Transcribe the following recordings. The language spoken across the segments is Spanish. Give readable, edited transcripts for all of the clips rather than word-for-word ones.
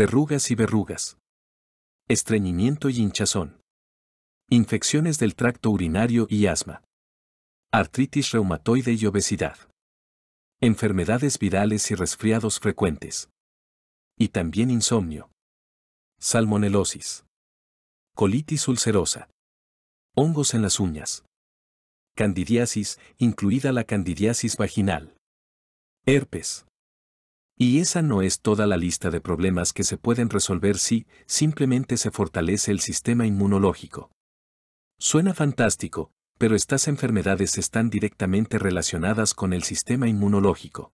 verrugas y verrugas. Estreñimiento y hinchazón. Infecciones del tracto urinario y asma. Artritis reumatoide y obesidad. Enfermedades virales y resfriados frecuentes. Y también insomnio. Salmonelosis. Colitis ulcerosa. Hongos en las uñas. Candidiasis, incluida la candidiasis vaginal. Herpes. Y esa no es toda la lista de problemas que se pueden resolver si simplemente se fortalece el sistema inmunológico. Suena fantástico, pero estas enfermedades están directamente relacionadas con el sistema inmunológico.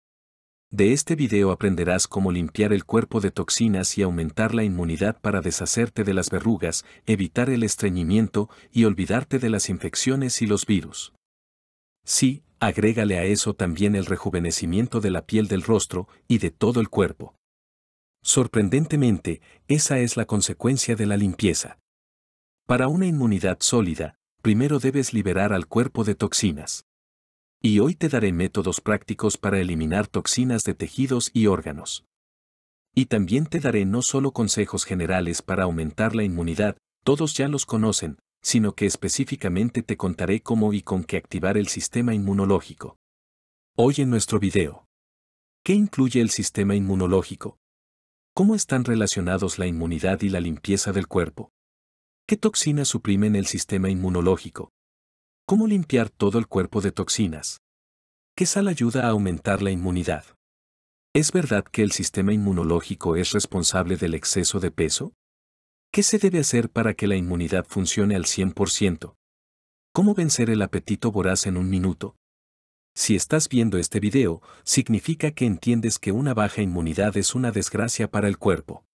De este video aprenderás cómo limpiar el cuerpo de toxinas y aumentar la inmunidad para deshacerte de las verrugas, evitar el estreñimiento y olvidarte de las infecciones y los virus. Sí, agrégale a eso también el rejuvenecimiento de la piel del rostro y de todo el cuerpo. Sorprendentemente, esa es la consecuencia de la limpieza. Para una inmunidad sólida, primero debes liberar al cuerpo de toxinas. Y hoy te daré métodos prácticos para eliminar toxinas de tejidos y órganos. Y también te daré no solo consejos generales para aumentar la inmunidad, todos ya los conocen, sino que específicamente te contaré cómo y con qué activar el sistema inmunológico. Hoy en nuestro video. ¿Qué incluye el sistema inmunológico? ¿Cómo están relacionados la inmunidad y la limpieza del cuerpo? ¿Qué toxinas suprimen el sistema inmunológico? ¿Cómo limpiar todo el cuerpo de toxinas? ¿Qué sal ayuda a aumentar la inmunidad? ¿Es verdad que el sistema inmunológico es responsable del exceso de peso? ¿Qué se debe hacer para que la inmunidad funcione al 100%? ¿Cómo vencer el apetito voraz en un minuto? Si estás viendo este video, significa que entiendes que una baja inmunidad es una desgracia para el cuerpo.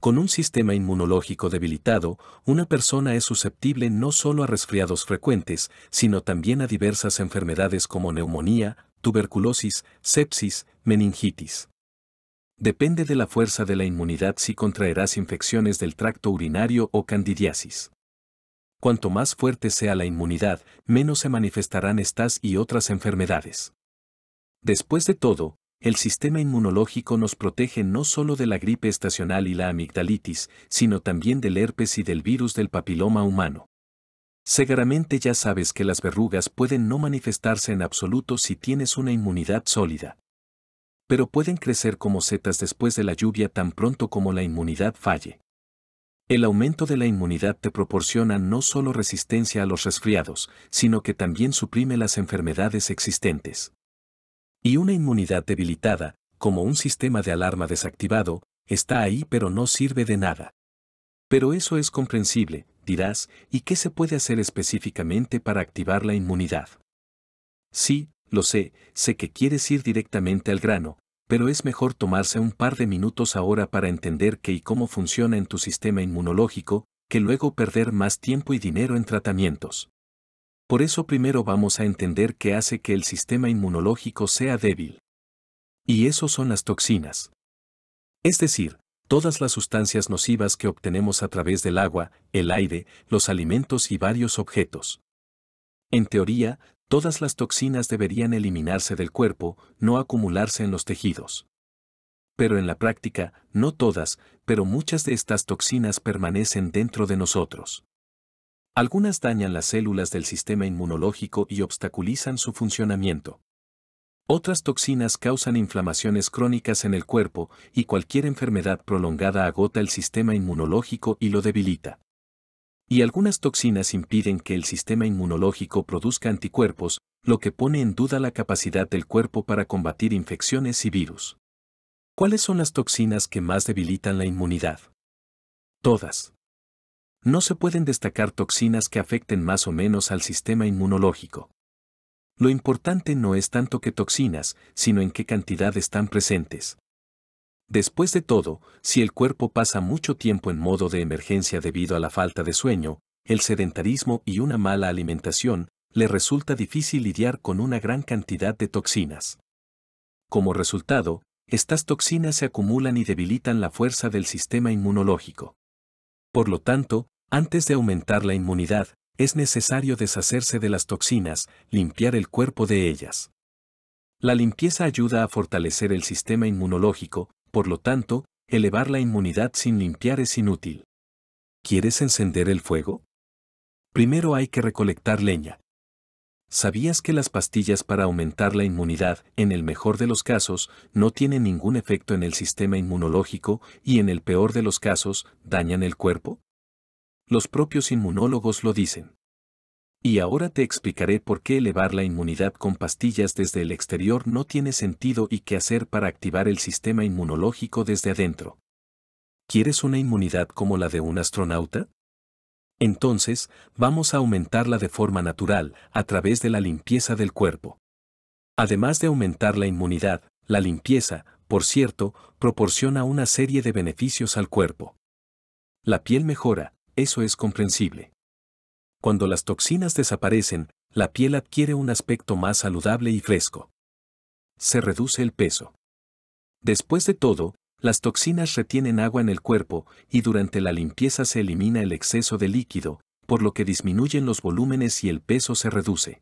Con un sistema inmunológico debilitado, una persona es susceptible no solo a resfriados frecuentes, sino también a diversas enfermedades como neumonía, tuberculosis, sepsis, meningitis. Depende de la fuerza de la inmunidad si contraerás infecciones del tracto urinario o candidiasis. Cuanto más fuerte sea la inmunidad, menos se manifestarán estas y otras enfermedades. Después de todo, el sistema inmunológico nos protege no solo de la gripe estacional y la amigdalitis, sino también del herpes y del virus del papiloma humano. Seguramente ya sabes que las verrugas pueden no manifestarse en absoluto si tienes una inmunidad sólida. Pero pueden crecer como setas después de la lluvia tan pronto como la inmunidad falle. El aumento de la inmunidad te proporciona no solo resistencia a los resfriados, sino que también suprime las enfermedades existentes. Y una inmunidad debilitada, como un sistema de alarma desactivado, está ahí pero no sirve de nada. Pero eso es comprensible, dirás, ¿y qué se puede hacer específicamente para activar la inmunidad? Sí, lo sé que quieres ir directamente al grano, pero es mejor tomarse un par de minutos ahora para entender qué y cómo funciona en tu sistema inmunológico, que luego perder más tiempo y dinero en tratamientos. Por eso primero vamos a entender qué hace que el sistema inmunológico sea débil. Y eso son las toxinas. Es decir, todas las sustancias nocivas que obtenemos a través del agua, el aire, los alimentos y varios objetos. En teoría, todas las toxinas deberían eliminarse del cuerpo, no acumularse en los tejidos. Pero en la práctica, no todas, pero muchas de estas toxinas permanecen dentro de nosotros. Algunas dañan las células del sistema inmunológico y obstaculizan su funcionamiento. Otras toxinas causan inflamaciones crónicas en el cuerpo y cualquier enfermedad prolongada agota el sistema inmunológico y lo debilita. Y algunas toxinas impiden que el sistema inmunológico produzca anticuerpos, lo que pone en duda la capacidad del cuerpo para combatir infecciones y virus. ¿Cuáles son las toxinas que más debilitan la inmunidad? Todas. No se pueden destacar toxinas que afecten más o menos al sistema inmunológico. Lo importante no es tanto qué toxinas, sino en qué cantidad están presentes. Después de todo, si el cuerpo pasa mucho tiempo en modo de emergencia debido a la falta de sueño, el sedentarismo y una mala alimentación, le resulta difícil lidiar con una gran cantidad de toxinas. Como resultado, estas toxinas se acumulan y debilitan la fuerza del sistema inmunológico. Por lo tanto, antes de aumentar la inmunidad, es necesario deshacerse de las toxinas, limpiar el cuerpo de ellas. La limpieza ayuda a fortalecer el sistema inmunológico, por lo tanto, Elevar la inmunidad sin limpiar es inútil. ¿Quieres encender el fuego? Primero hay que recolectar leña. ¿Sabías que las pastillas para aumentar la inmunidad, en el mejor de los casos, no tienen ningún efecto en el sistema inmunológico y en el peor de los casos, dañan el cuerpo? Los propios inmunólogos lo dicen. Y ahora te explicaré por qué elevar la inmunidad con pastillas desde el exterior no tiene sentido y qué hacer para activar el sistema inmunológico desde adentro. ¿Quieres una inmunidad como la de un astronauta? Entonces, vamos a aumentarla de forma natural, a través de la limpieza del cuerpo. Además de aumentar la inmunidad, la limpieza, por cierto, proporciona una serie de beneficios al cuerpo. La piel mejora, eso es comprensible. Cuando las toxinas desaparecen, la piel adquiere un aspecto más saludable y fresco. Se reduce el peso. Después de todo, las toxinas retienen agua en el cuerpo y durante la limpieza se elimina el exceso de líquido, por lo que disminuyen los volúmenes y el peso se reduce.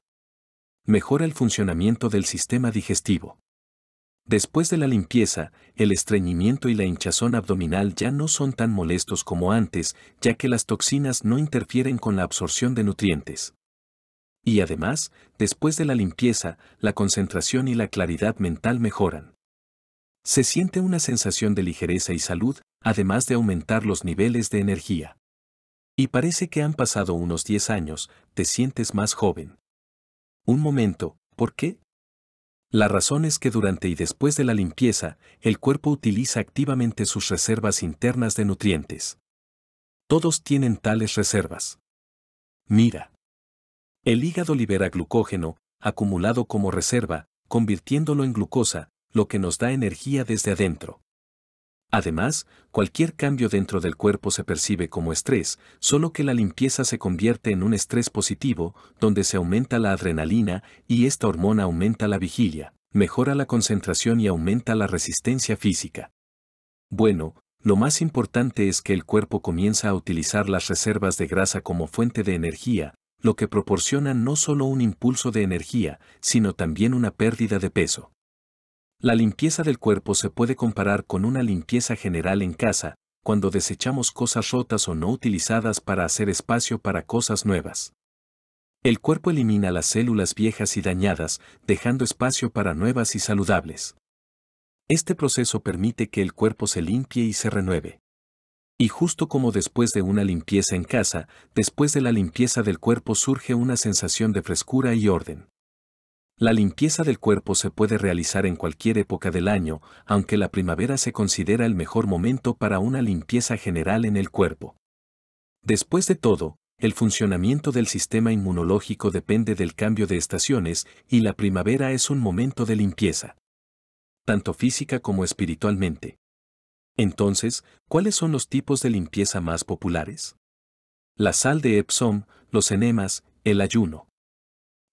Mejora el funcionamiento del sistema digestivo. Después de la limpieza, el estreñimiento y la hinchazón abdominal ya no son tan molestos como antes, ya que las toxinas no interfieren con la absorción de nutrientes. Y además, después de la limpieza, la concentración y la claridad mental mejoran. Se siente una sensación de ligereza y salud, además de aumentar los niveles de energía. Y parece que han pasado unos 10 años, te sientes más joven. Un momento, ¿por qué? La razón es que durante y después de la limpieza, el cuerpo utiliza activamente sus reservas internas de nutrientes. Todos tienen tales reservas. Mira. El hígado libera glucógeno, acumulado como reserva, convirtiéndolo en glucosa, lo que nos da energía desde adentro. Además, cualquier cambio dentro del cuerpo se percibe como estrés, solo que la limpieza se convierte en un estrés positivo, donde se aumenta la adrenalina y esta hormona aumenta la vigilia, mejora la concentración y aumenta la resistencia física. Bueno, lo más importante es que el cuerpo comienza a utilizar las reservas de grasa como fuente de energía, lo que proporciona no solo un impulso de energía, sino también una pérdida de peso. La limpieza del cuerpo se puede comparar con una limpieza general en casa, cuando desechamos cosas rotas o no utilizadas para hacer espacio para cosas nuevas. El cuerpo elimina las células viejas y dañadas, dejando espacio para nuevas y saludables. Este proceso permite que el cuerpo se limpie y se renueve. Y justo como después de una limpieza en casa, después de la limpieza del cuerpo surge una sensación de frescura y orden. La limpieza del cuerpo se puede realizar en cualquier época del año, aunque la primavera se considera el mejor momento para una limpieza general en el cuerpo. Después de todo, el funcionamiento del sistema inmunológico depende del cambio de estaciones y la primavera es un momento de limpieza, tanto física como espiritualmente. Entonces, ¿cuáles son los tipos de limpieza más populares? La sal de Epsom, los enemas, el ayuno.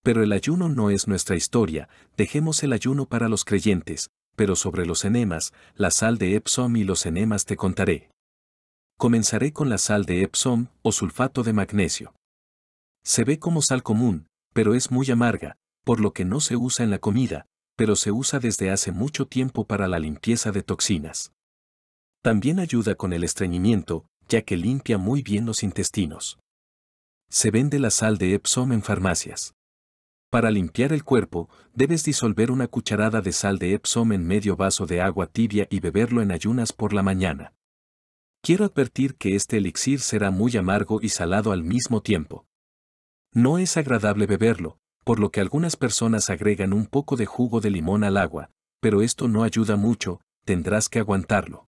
Pero el ayuno no es nuestra historia, dejemos el ayuno para los creyentes, pero sobre los enemas, la sal de Epsom y los enemas te contaré. Comenzaré con la sal de Epsom o sulfato de magnesio. Se ve como sal común, pero es muy amarga, por lo que no se usa en la comida, pero se usa desde hace mucho tiempo para la limpieza de toxinas. También ayuda con el estreñimiento, ya que limpia muy bien los intestinos. Se vende la sal de Epsom en farmacias. Para limpiar el cuerpo, debes disolver una cucharada de sal de Epsom en medio vaso de agua tibia y beberlo en ayunas por la mañana. Quiero advertir que este elixir será muy amargo y salado al mismo tiempo. No es agradable beberlo, por lo que algunas personas agregan un poco de jugo de limón al agua, pero esto no ayuda mucho, tendrás que aguantarlo.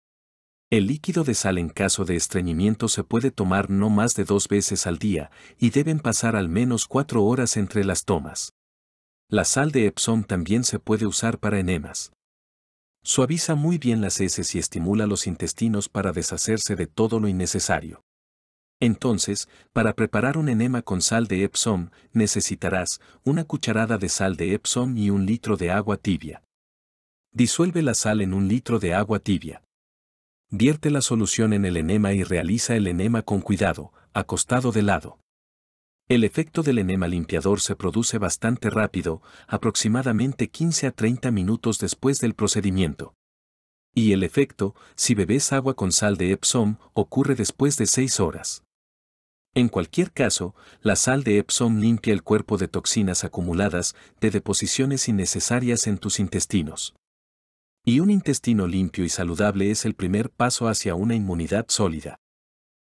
El líquido de sal en caso de estreñimiento se puede tomar no más de 2 veces al día y deben pasar al menos 4 horas entre las tomas. La sal de Epsom también se puede usar para enemas. Suaviza muy bien las heces y estimula los intestinos para deshacerse de todo lo innecesario. Entonces, para preparar un enema con sal de Epsom, necesitarás una cucharada de sal de Epsom y 1 litro de agua tibia. Disuelve la sal en 1 litro de agua tibia. Vierte la solución en el enema y realiza el enema con cuidado, acostado de lado. El efecto del enema limpiador se produce bastante rápido, aproximadamente 15 a 30 minutos después del procedimiento. Y el efecto, si bebes agua con sal de Epsom, ocurre después de 6 horas. En cualquier caso, la sal de Epsom limpia el cuerpo de toxinas acumuladas, de deposiciones innecesarias en tus intestinos. Y un intestino limpio y saludable es el primer paso hacia una inmunidad sólida.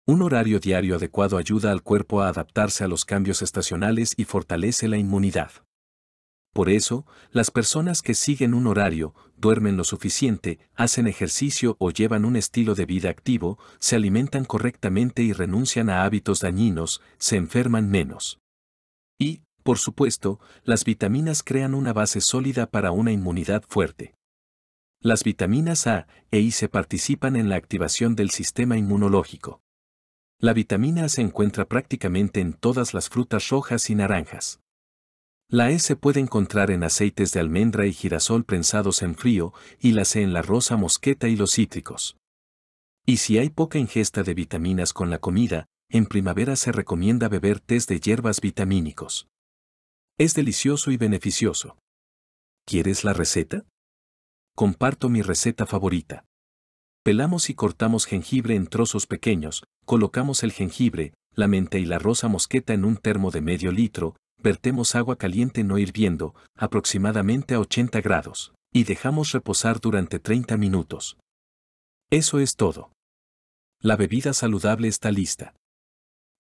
Un horario diario adecuado ayuda al cuerpo a adaptarse a los cambios estacionales y fortalece la inmunidad. Por eso, las personas que siguen un horario, duermen lo suficiente, hacen ejercicio o llevan un estilo de vida activo, se alimentan correctamente y renuncian a hábitos dañinos, se enferman menos. Y, por supuesto, las vitaminas crean una base sólida para una inmunidad fuerte. Las vitaminas A e I se participan en la activación del sistema inmunológico. La vitamina A se encuentra prácticamente en todas las frutas rojas y naranjas. La E se puede encontrar en aceites de almendra y girasol prensados en frío, y la C en la rosa mosqueta y los cítricos. Y si hay poca ingesta de vitaminas con la comida, en primavera se recomienda beber tés de hierbas vitamínicos. Es delicioso y beneficioso. ¿Quieres la receta? Comparto mi receta favorita. Pelamos y cortamos jengibre en trozos pequeños, colocamos el jengibre, la menta y la rosa mosqueta en un termo de medio litro. Vertemos agua caliente no hirviendo, aproximadamente a 80 grados, y dejamos reposar durante 30 minutos. Eso es todo. La bebida saludable está lista.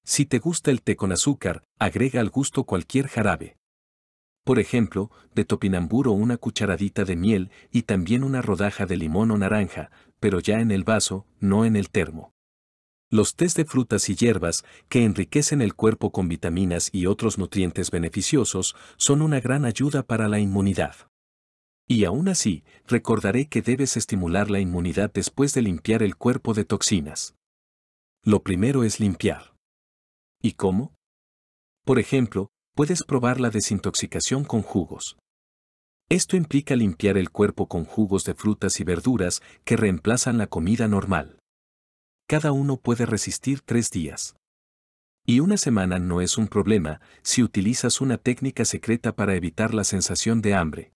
Si te gusta el té con azúcar, agrega al gusto cualquier jarabe. Por ejemplo, de topinambur o una cucharadita de miel y también una rodaja de limón o naranja, pero ya en el vaso, no en el termo. Los tés de frutas y hierbas, que enriquecen el cuerpo con vitaminas y otros nutrientes beneficiosos, son una gran ayuda para la inmunidad. Y aún así, recordaré que debes estimular la inmunidad después de limpiar el cuerpo de toxinas. Lo primero es limpiar. ¿Y cómo? Por ejemplo, puedes probar la desintoxicación con jugos. Esto implica limpiar el cuerpo con jugos de frutas y verduras que reemplazan la comida normal. Cada uno puede resistir 3 días. Y una semana no es un problema si utilizas una técnica secreta para evitar la sensación de hambre.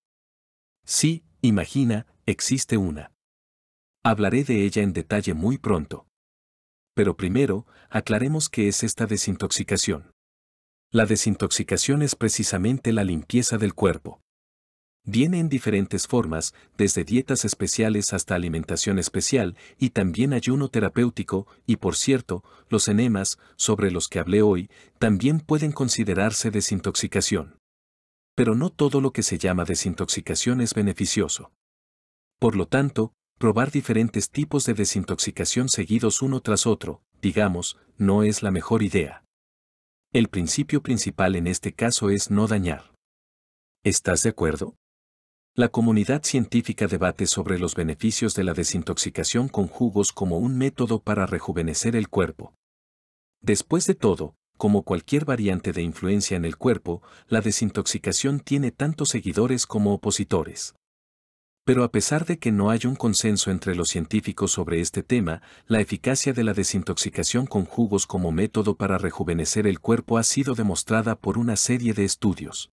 Sí, imagina, existe una. Hablaré de ella en detalle muy pronto. Pero primero, aclaremos qué es esta desintoxicación. La desintoxicación es precisamente la limpieza del cuerpo. Viene en diferentes formas, desde dietas especiales hasta alimentación especial y también ayuno terapéutico, y por cierto, los enemas, sobre los que hablé hoy, también pueden considerarse desintoxicación. Pero no todo lo que se llama desintoxicación es beneficioso. Por lo tanto, probar diferentes tipos de desintoxicación seguidos uno tras otro, digamos, no es la mejor idea. El principio principal en este caso es no dañar. ¿Estás de acuerdo? La comunidad científica debate sobre los beneficios de la desintoxicación con jugos como un método para rejuvenecer el cuerpo. Después de todo, como cualquier variante de influencia en el cuerpo, la desintoxicación tiene tantos seguidores como opositores. Pero a pesar de que no hay un consenso entre los científicos sobre este tema, la eficacia de la desintoxicación con jugos como método para rejuvenecer el cuerpo ha sido demostrada por una serie de estudios.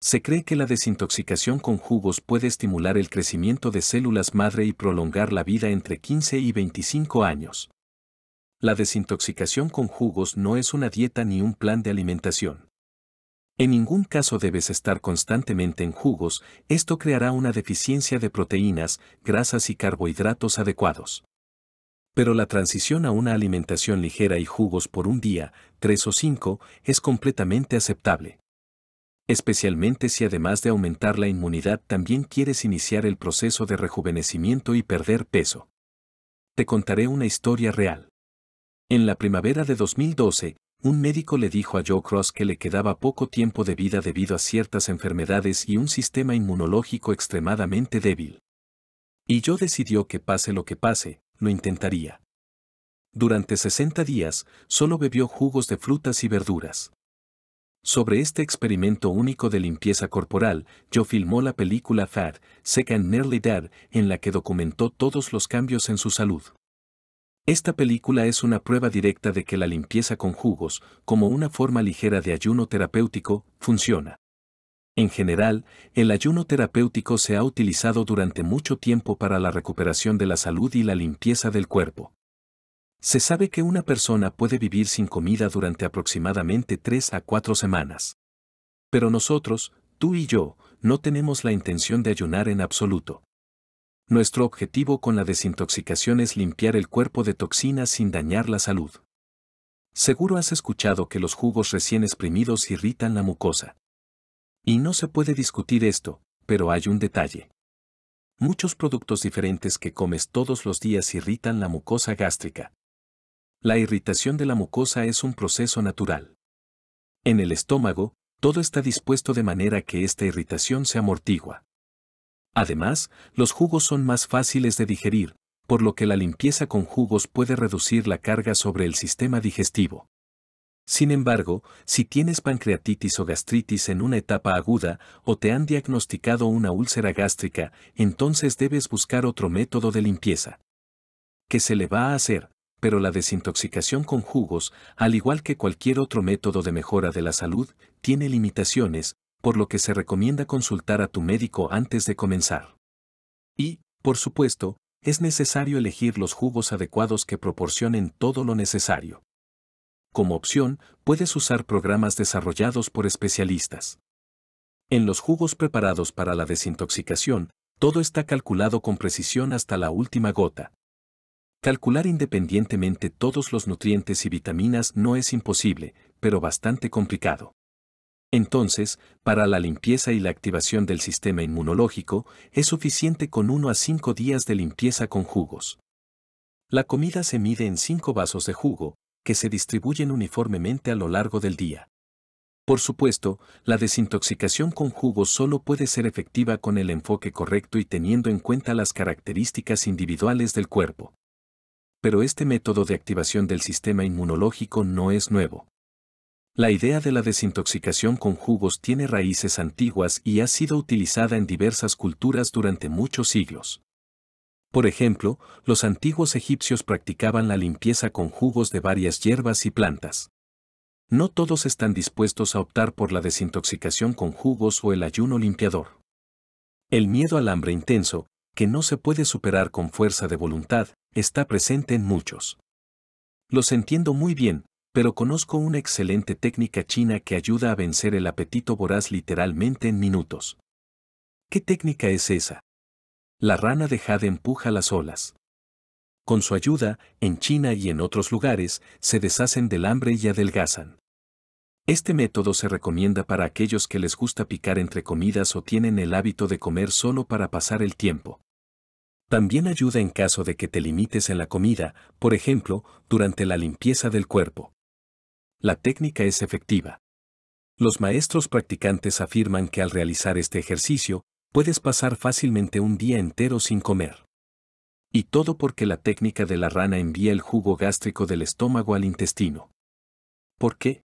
Se cree que la desintoxicación con jugos puede estimular el crecimiento de células madre y prolongar la vida entre 15 y 25 años. La desintoxicación con jugos no es una dieta ni un plan de alimentación. En ningún caso debes estar constantemente en jugos, esto creará una deficiencia de proteínas, grasas y carbohidratos adecuados. Pero la transición a una alimentación ligera y jugos por un día, 3 o 5, es completamente aceptable. Especialmente si además de aumentar la inmunidad también quieres iniciar el proceso de rejuvenecimiento y perder peso. Te contaré una historia real. En la primavera de 2012, un médico le dijo a Joe Cross que le quedaba poco tiempo de vida debido a ciertas enfermedades y un sistema inmunológico extremadamente débil. Y Joe decidió que pase lo que pase, lo intentaría. Durante 60 días, solo bebió jugos de frutas y verduras. Sobre este experimento único de limpieza corporal, Joe filmó la película Fat, Sick and Nearly Dead, en la que documentó todos los cambios en su salud. Esta película es una prueba directa de que la limpieza con jugos, como una forma ligera de ayuno terapéutico, funciona. En general, el ayuno terapéutico se ha utilizado durante mucho tiempo para la recuperación de la salud y la limpieza del cuerpo. Se sabe que una persona puede vivir sin comida durante aproximadamente 3 a 4 semanas. Pero nosotros, tú y yo, no tenemos la intención de ayunar en absoluto. Nuestro objetivo con la desintoxicación es limpiar el cuerpo de toxinas sin dañar la salud. Seguro has escuchado que los jugos recién exprimidos irritan la mucosa. Y no se puede discutir esto, pero hay un detalle. Muchos productos diferentes que comes todos los días irritan la mucosa gástrica. La irritación de la mucosa es un proceso natural. En el estómago, todo está dispuesto de manera que esta irritación se amortigua. Además, los jugos son más fáciles de digerir, por lo que la limpieza con jugos puede reducir la carga sobre el sistema digestivo. Sin embargo, si tienes pancreatitis o gastritis en una etapa aguda o te han diagnosticado una úlcera gástrica, entonces debes buscar otro método de limpieza. ¿Qué se le va a hacer? Pero la desintoxicación con jugos, al igual que cualquier otro método de mejora de la salud, tiene limitaciones, por lo que se recomienda consultar a tu médico antes de comenzar. Y, por supuesto, es necesario elegir los jugos adecuados que proporcionen todo lo necesario. Como opción, puedes usar programas desarrollados por especialistas. En los jugos preparados para la desintoxicación, todo está calculado con precisión hasta la última gota. Calcular independientemente todos los nutrientes y vitaminas no es imposible, pero bastante complicado. Entonces, para la limpieza y la activación del sistema inmunológico, es suficiente con 1 a 5 días de limpieza con jugos. La comida se mide en 5 vasos de jugo, que se distribuyen uniformemente a lo largo del día. Por supuesto, la desintoxicación con jugos solo puede ser efectiva con el enfoque correcto y teniendo en cuenta las características individuales del cuerpo. Pero este método de activación del sistema inmunológico no es nuevo. La idea de la desintoxicación con jugos tiene raíces antiguas y ha sido utilizada en diversas culturas durante muchos siglos. Por ejemplo, los antiguos egipcios practicaban la limpieza con jugos de varias hierbas y plantas. No todos están dispuestos a optar por la desintoxicación con jugos o el ayuno limpiador. El miedo al hambre intenso, que no se puede superar con fuerza de voluntad, está presente en muchos. Los entiendo muy bien, pero conozco una excelente técnica china que ayuda a vencer el apetito voraz literalmente en minutos. ¿Qué técnica es esa? La rana de jade empuja las olas. Con su ayuda, en China y en otros lugares, se deshacen del hambre y adelgazan. Este método se recomienda para aquellos que les gusta picar entre comidas o tienen el hábito de comer solo para pasar el tiempo. También ayuda en caso de que te limites en la comida, por ejemplo, durante la limpieza del cuerpo. La técnica es efectiva. Los maestros practicantes afirman que al realizar este ejercicio, puedes pasar fácilmente un día entero sin comer. Y todo porque la técnica de la rana envía el jugo gástrico del estómago al intestino. ¿Por qué?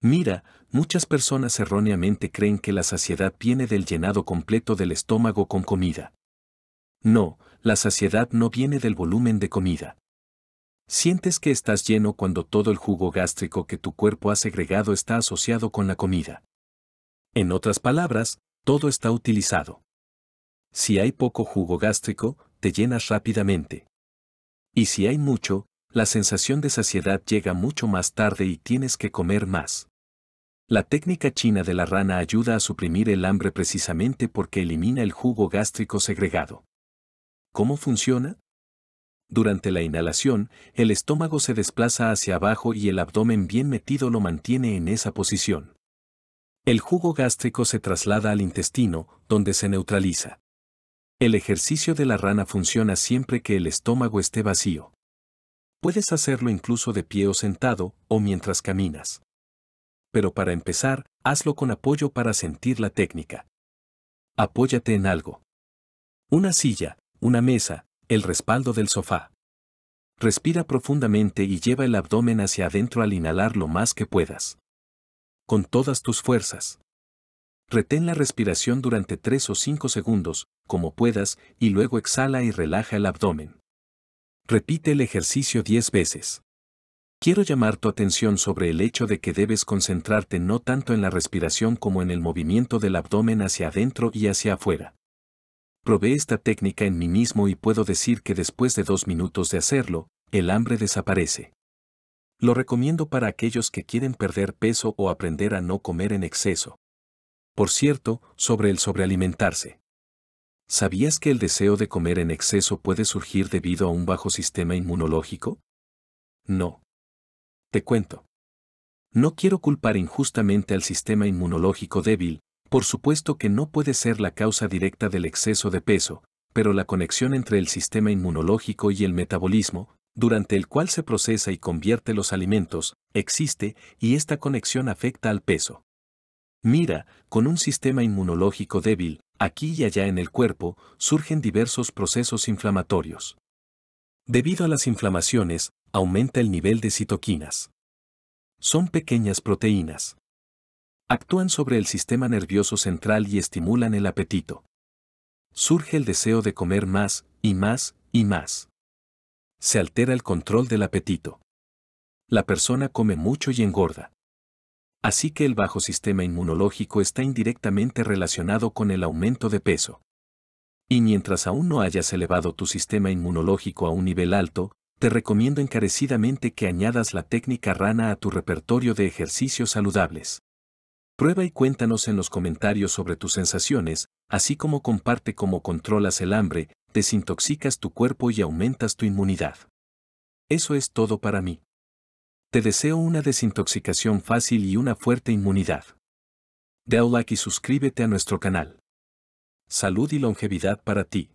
Mira, muchas personas erróneamente creen que la saciedad viene del llenado completo del estómago con comida. No, la saciedad no viene del volumen de comida. Sientes que estás lleno cuando todo el jugo gástrico que tu cuerpo ha segregado está asociado con la comida. En otras palabras, todo está utilizado. Si hay poco jugo gástrico, te llenas rápidamente. Y si hay mucho, la sensación de saciedad llega mucho más tarde y tienes que comer más. La técnica china de la rana ayuda a suprimir el hambre precisamente porque elimina el jugo gástrico segregado. ¿Cómo funciona? Durante la inhalación, el estómago se desplaza hacia abajo y el abdomen bien metido lo mantiene en esa posición. El jugo gástrico se traslada al intestino, donde se neutraliza. El ejercicio de la rana funciona siempre que el estómago esté vacío. Puedes hacerlo incluso de pie o sentado, o mientras caminas. Pero para empezar, hazlo con apoyo para sentir la técnica. Apóyate en algo. Una silla, una mesa, el respaldo del sofá. Respira profundamente y lleva el abdomen hacia adentro al inhalar lo más que puedas. Con todas tus fuerzas. Retén la respiración durante 3 o 5 segundos, como puedas, y luego exhala y relaja el abdomen. Repite el ejercicio 10 veces. Quiero llamar tu atención sobre el hecho de que debes concentrarte no tanto en la respiración como en el movimiento del abdomen hacia adentro y hacia afuera. Probé esta técnica en mí mismo y puedo decir que después de 2 minutos de hacerlo, el hambre desaparece. Lo recomiendo para aquellos que quieren perder peso o aprender a no comer en exceso. Por cierto, sobre el sobrealimentarse. ¿Sabías que el deseo de comer en exceso puede surgir debido a un bajo sistema inmunológico? No. Te cuento. No quiero culpar injustamente al sistema inmunológico débil, por supuesto que no puede ser la causa directa del exceso de peso, pero la conexión entre el sistema inmunológico y el metabolismo, durante el cual se procesa y convierte los alimentos, existe y esta conexión afecta al peso. Mira, con un sistema inmunológico débil, aquí y allá en el cuerpo, surgen diversos procesos inflamatorios. Debido a las inflamaciones, aumenta el nivel de citoquinas. Son pequeñas proteínas. Actúan sobre el sistema nervioso central y estimulan el apetito. Surge el deseo de comer más, y más, y más. Se altera el control del apetito. La persona come mucho y engorda. Así que el bajo sistema inmunológico está indirectamente relacionado con el aumento de peso. Y mientras aún no hayas elevado tu sistema inmunológico a un nivel alto, te recomiendo encarecidamente que añadas la técnica rana a tu repertorio de ejercicios saludables. Prueba y cuéntanos en los comentarios sobre tus sensaciones, así como comparte cómo controlas el hambre, desintoxicas tu cuerpo y aumentas tu inmunidad. Eso es todo para mí. Te deseo una desintoxicación fácil y una fuerte inmunidad. Dale like y suscríbete a nuestro canal. Salud y longevidad para ti.